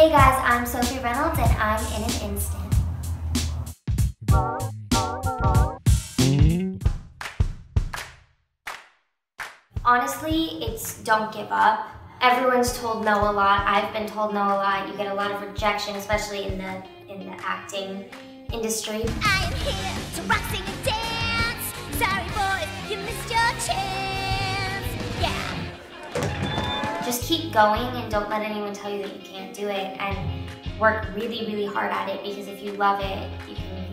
Hey guys, I'm Sophie Reynolds and I'm in an instant. Honestly, it's don't give up. Everyone's told no a lot. I've been told no a lot. You get a lot of rejection, especially in the acting industry. I am here to rock, sing, and dance. Sorry boy, you missed your chance. Yeah. Just keep going and don't let anyone tell you that you can't do it, and work really, really hard at it, because if you love it, you can